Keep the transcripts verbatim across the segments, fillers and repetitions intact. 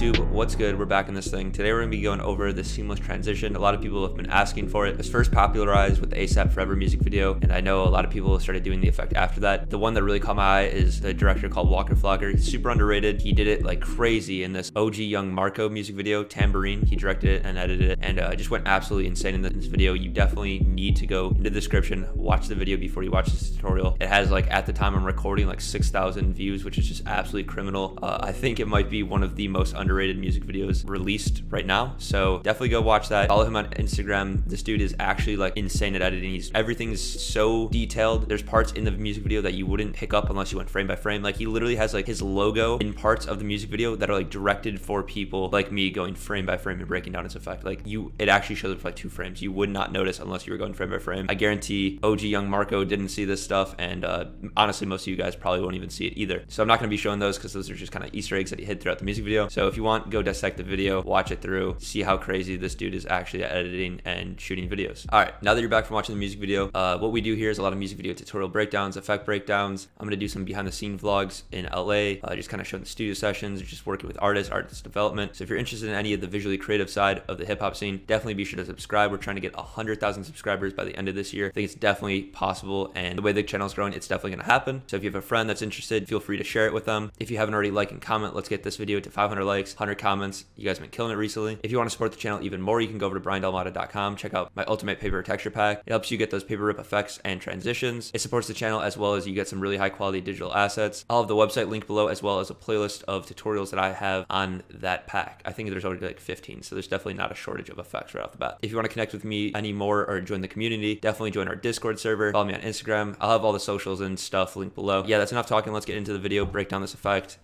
YouTube, what's good? We're back in this thing. Today we're gonna be going over the seamless transition. A lot of people have been asking for it. It was first popularized with the A$AP Forever music video, and I know a lot of people started doing the effect after that. The one that really caught my eye is the director called Walker Flocker. He's super underrated. He did it like crazy in this O G Young Marco music video, Tambourine. He directed it and edited it, and uh, just went absolutely insane in this video. You definitely need to go into the description, watch the video before you watch this tutorial. It has, like, at the time I'm recording, like six thousand views, which is just absolutely criminal. Uh, I think it might be one of the most underrated music videos released right now, so definitely go watch that. Follow him on Instagram. This dude is actually like insane at editing. He's everything's so detailed. There's parts in the music video that you wouldn't pick up unless you went frame by frame. Like, he literally has like his logo in parts of the music video that are like directed for people like me going frame by frame and breaking down its effect. Like, you it actually shows up for like two frames. You would not notice unless you were going frame by frame. I guarantee O G Young Marco didn't see this stuff, and uh honestly most of you guys probably won't even see it either, so I'm not gonna be showing those because those are just kind of Easter eggs that he hid throughout the music video. So if you want, go dissect the video, watch it through, see how crazy this dude is actually at editing and shooting videos. All right, now that you're back from watching the music video, uh, what we do here is a lot of music video tutorial breakdowns, effect breakdowns. I'm gonna do some behind the scene vlogs in L A, uh, just kind of showing the studio sessions, just working with artists, artist development. So if you're interested in any of the visually creative side of the hip hop scene, definitely be sure to subscribe. We're trying to get one hundred thousand subscribers by the end of this year. I think it's definitely possible, and the way the channel's growing, it's definitely gonna happen. So if you have a friend that's interested, feel free to share it with them. If you haven't already, like and comment. Let's get this video to five hundred likes, one hundred comments. You guys have been killing it recently. If you want to support the channel even more, you can go over to bryan delimata dot com. Check out my ultimate paper texture pack. It helps you get those paper rip effects and transitions. It supports the channel, as well as you get some really high quality digital assets. I'll have the website link below, as well as a playlist of tutorials that I have on that pack. I think there's already like fifteen, so there's definitely not a shortage of effects right off the bat. If you want to connect with me anymore or join the community, definitely join our Discord server. Follow me on Instagram. I'll have all the socials and stuff linked below. Yeah, that's enough talking. Let's get into the video, break down this effect,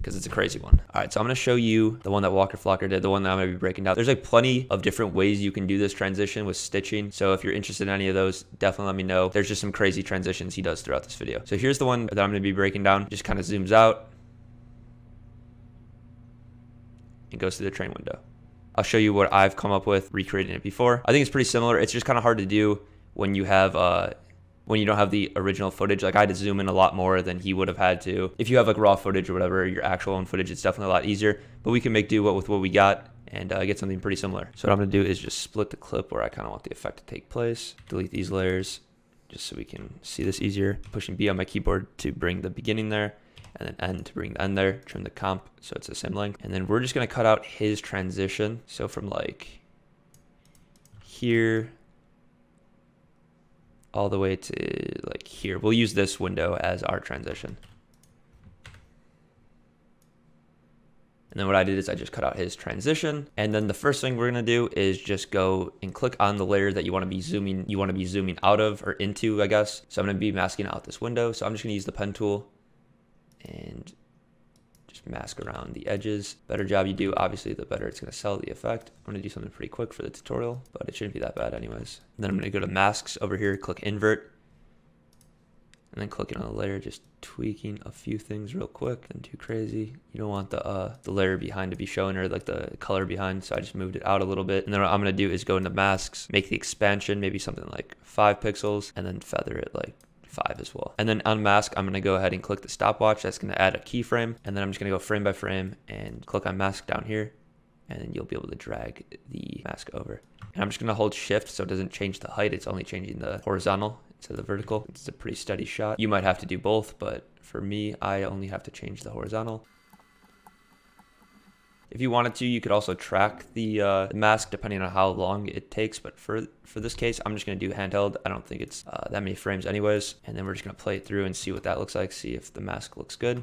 because it's a crazy one. All right, so I'm gonna show you the one that Walker Flocker did, the one that I'm gonna be breaking down. There's like plenty of different ways you can do this transition with stitching, so if you're interested in any of those, definitely let me know. There's just some crazy transitions he does throughout this video. So here's the one that I'm gonna be breaking down. Just kind of zooms out and goes through the train window. I'll show you what I've come up with recreating it before. I think it's pretty similar. It's just kind of hard to do when you have uh, when you don't have the original footage. Like, I had to zoom in a lot more than he would have had to. If you have like raw footage or whatever, your actual own footage, it's definitely a lot easier, but we can make do with what we got and uh, get something pretty similar. So what I'm gonna do is just split the clip where I kind of want the effect to take place. Delete these layers just so we can see this easier. Pushing B on my keyboard to bring the beginning there, and then N to bring the end there. Trim the comp so it's the same length. And then we're just gonna cut out his transition. So from like here all the way to like here. We'll use this window as our transition. And then what I did is I just cut out his transition. And then the first thing we're gonna do is just go and click on the layer that you wanna be zooming, you wanna be zooming out of or into, I guess. So I'm gonna be masking out this window. So I'm just gonna use the pen tool and just mask around the edges. Better job you do, obviously, the better it's gonna sell the effect. I'm gonna do something pretty quick for the tutorial, but it shouldn't be that bad anyways. And then I'm gonna go to masks over here, click invert, and then clicking on the layer, just tweaking a few things real quick. Nothing too crazy. You don't want the uh, the layer behind to be shown, or like the color behind, so I just moved it out a little bit. And then what I'm gonna do is go into masks, make the expansion, maybe something like five pixels, and then feather it like five as well. And then unmask, I'm gonna go ahead and click the stopwatch. That's gonna add a keyframe. And then I'm just gonna go frame by frame and click on mask down here, and then you'll be able to drag the mask over. And I'm just gonna hold shift so it doesn't change the height. It's only changing the horizontal instead of the vertical. It's a pretty steady shot. You might have to do both, but for me, I only have to change the horizontal. If you wanted to, you could also track the, uh, the mask depending on how long it takes, but for for this case, I'm just gonna do handheld. I don't think it's uh, that many frames anyways. And then we're just gonna play it through and see what that looks like, see if the mask looks good.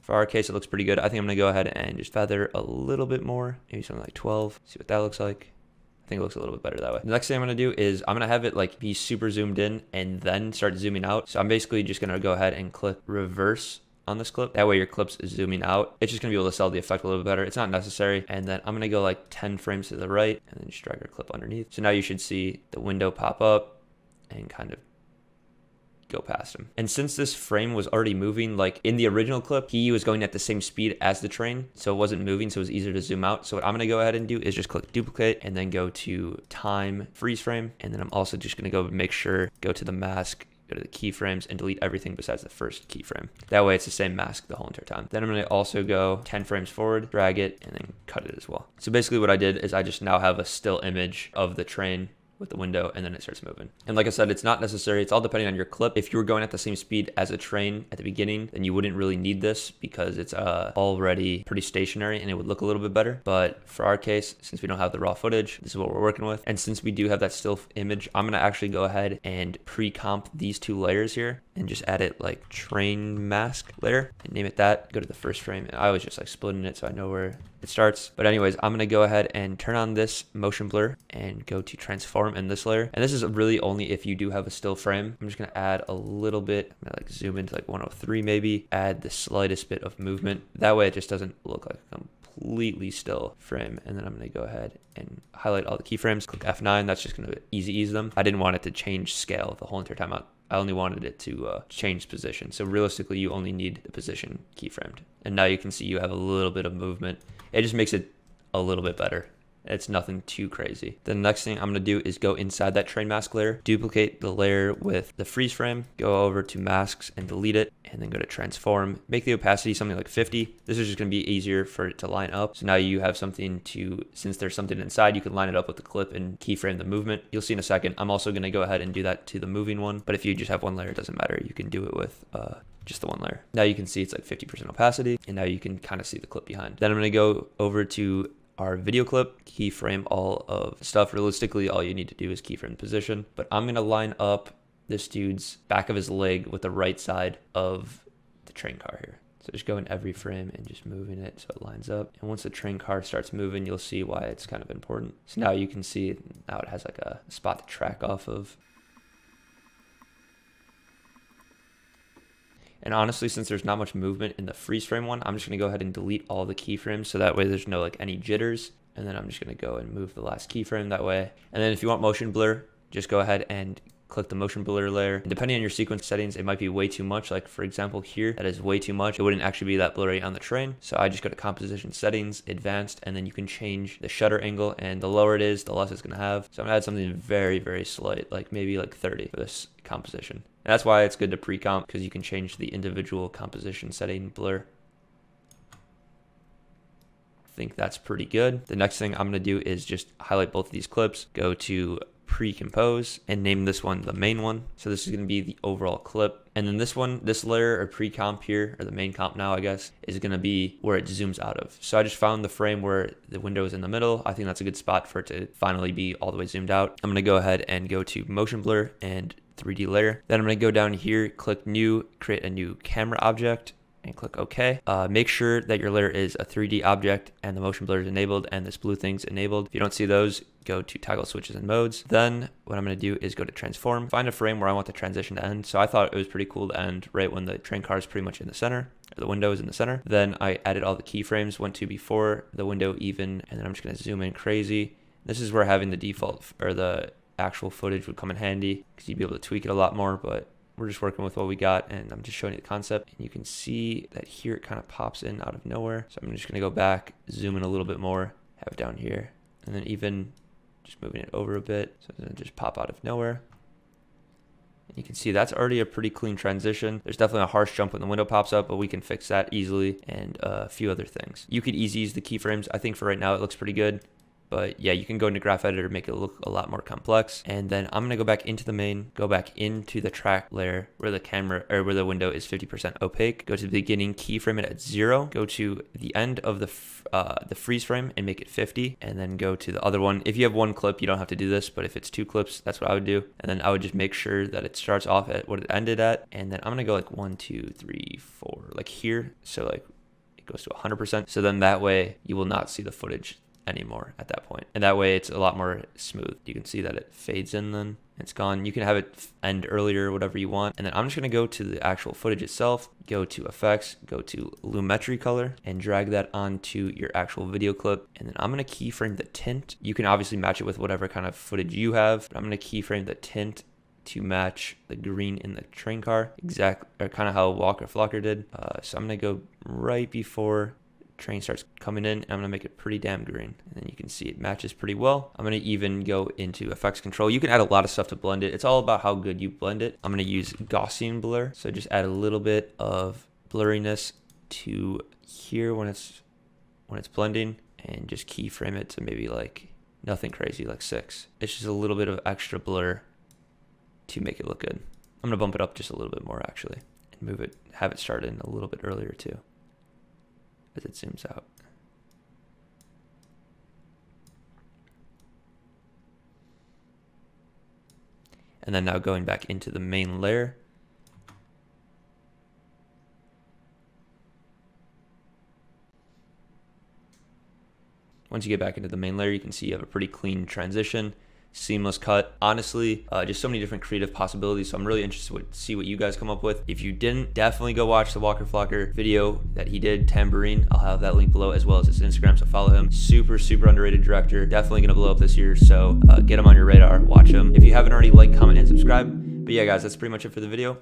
For our case, it looks pretty good. I think I'm gonna go ahead and just feather a little bit more, maybe something like twelve, see what that looks like. I think it looks a little bit better that way. The next thing I'm gonna do is I'm gonna have it like be super zoomed in and then start zooming out. So I'm basically just gonna go ahead and click reverse on this clip. That way your clip's zooming out. It's just gonna be able to sell the effect a little bit better. It's not necessary. And then I'm gonna go like ten frames to the right and then just drag our clip underneath. So now you should see the window pop up and kind of go past him. And since this frame was already moving, like in the original clip, he was going at the same speed as the train, so it wasn't moving, so it was easier to zoom out. So what I'm gonna go ahead and do is just click duplicate and then go to time freeze frame. And then I'm also just gonna go make sure, go to the mask, go to the keyframes and delete everything besides the first keyframe. That way it's the same mask the whole entire time. Then I'm going to also go ten frames forward, drag it, and then cut it as well. So basically what I did is I just now have a still image of the train with the window, and then it starts moving. And like I said, it's not necessary. It's all depending on your clip. If you were going at the same speed as a train at the beginning, then you wouldn't really need this because it's uh, already pretty stationary and it would look a little bit better. But for our case, since we don't have the raw footage, this is what we're working with. And since we do have that still image, I'm gonna actually go ahead and pre-comp these two layers here and just add it like train mask layer and name it that. Go to the first frame. And I was just like splitting it so I know where it starts. But anyways, I'm gonna go ahead and turn on this motion blur and go to transform in this layer. And this is really only if you do have a still frame. I'm just gonna add a little bit, I'm gonna like zoom into like one oh three maybe, add the slightest bit of movement. That way it just doesn't look like a completely still frame. And then I'm gonna go ahead and highlight all the keyframes, click F nine, that's just gonna easy ease them. I didn't want it to change scale the whole entire time out. I only wanted it to uh, change position. So realistically, you only need the position keyframed. And now you can see you have a little bit of movement. It just makes it a little bit better. It's nothing too crazy. The next thing I'm gonna do is go inside that train mask layer, duplicate the layer with the freeze frame, go over to masks and delete it, and then go to transform, make the opacity something like fifty. This is just gonna be easier for it to line up. So now you have something to, since there's something inside, you can line it up with the clip and keyframe the movement. You'll see in a second. I'm also gonna go ahead and do that to the moving one, but if you just have one layer, it doesn't matter. You can do it with uh, just the one layer. Now you can see it's like fifty percent opacity, and now you can kind of see the clip behind. Then I'm gonna go over to our video clip, keyframe all of the stuff. Realistically, all you need to do is keyframe position, but I'm gonna line up this dude's back of his leg with the right side of the train car here. So just go in every frame and just moving it so it lines up. And once the train car starts moving, you'll see why it's kind of important. So now you can see, now it has like a spot to track off of. And honestly, since there's not much movement in the freeze frame one, I'm just gonna go ahead and delete all the keyframes so that way there's no like any jitters. And then I'm just gonna go and move the last keyframe that way. And then if you want motion blur, just go ahead and click the motion blur layer. And depending on your sequence settings, it might be way too much. Like for example here, that is way too much. It wouldn't actually be that blurry on the train. So I just go to composition settings, advanced, and then you can change the shutter angle, and the lower it is, the less it's gonna have. So I'm gonna add something very, very slight, like maybe like thirty for this composition. And that's why it's good to pre-comp, because you can change the individual composition setting blur. I think that's pretty good. The next thing I'm gonna do is just highlight both of these clips, go to pre-compose and name this one the main one. So this is going to be the overall clip. And then this one, this layer or pre-comp here, or the main comp now, I guess, is going to be where it zooms out of. So I just found the frame where the window is in the middle. I think that's a good spot for it to finally be all the way zoomed out. I'm going to go ahead and go to motion blur and three D layer. Then I'm going to go down here, click new, create a new camera object, and click OK. Uh, make sure that your layer is a three D object and the motion blur is enabled and this blue thing's enabled. If you don't see those, go to toggle switches and modes. Then what I'm gonna do is go to transform, find a frame where I want the transition to end. So I thought it was pretty cool to end right when the train car is pretty much in the center, or the window is in the center. Then I added all the keyframes, went to before the window even, and then I'm just gonna zoom in crazy. This is where having the default or the actual footage would come in handy because you'd be able to tweak it a lot more, but we're just working with what we got, and I'm just showing you the concept. And you can see that here it kind of pops in out of nowhere. So I'm just gonna go back, zoom in a little bit more, have it down here, and then even just moving it over a bit. So it's gonna just pop out of nowhere. And you can see that's already a pretty clean transition. There's definitely a harsh jump when the window pops up, but we can fix that easily, and a few other things. You could easily use the keyframes. I think for right now it looks pretty good. But yeah, you can go into graph editor, make it look a lot more complex. And then I'm gonna go back into the main, go back into the track layer where the camera or where the window is fifty percent opaque. Go to the beginning, keyframe it at zero. Go to the end of the uh, the freeze frame and make it fifty. And then go to the other one. If you have one clip, you don't have to do this, but if it's two clips, that's what I would do. And then I would just make sure that it starts off at what it ended at. And then I'm gonna go like one, two, three, four, like here. So like it goes to one hundred percent. So then that way you will not see the footage anymore at that point. And that way it's a lot more smooth. You can see that it fades in, then it's gone. You can have it end earlier, whatever you want. And then I'm just gonna go to the actual footage itself, go to effects, go to Lumetri color, and drag that onto your actual video clip. And then I'm gonna keyframe the tint. You can obviously match it with whatever kind of footage you have, but I'm gonna keyframe the tint to match the green in the train car, exactly, or kind of how Walker Flocker did. Uh, so I'm gonna go right before train starts coming in, and I'm gonna make it pretty damn green. And then you can see it matches pretty well. I'm gonna even go into effects control. You can add a lot of stuff to blend it. It's all about how good you blend it. I'm gonna use Gaussian blur. So just add a little bit of blurriness to here when it's when it's blending, and just keyframe it to maybe like nothing crazy, like six. It's just a little bit of extra blur to make it look good. I'm gonna bump it up just a little bit more actually, and move it, have it start in a little bit earlier too, as it zooms out. And then now going back into the main layer, once you get back into the main layer, you can see you have a pretty clean transition, seamless cut. Honestly, uh, just so many different creative possibilities. So I'm really interested to see what you guys come up with. If you didn't, definitely go watch the Walker Flocker video that he did, Tambourine. I'll have that link below, as well as his Instagram, so follow him. Super, super underrated director. Definitely gonna blow up this year, so uh, get him on your radar, watch him. If you haven't already, like, comment, and subscribe. But yeah, guys, that's pretty much it for the video.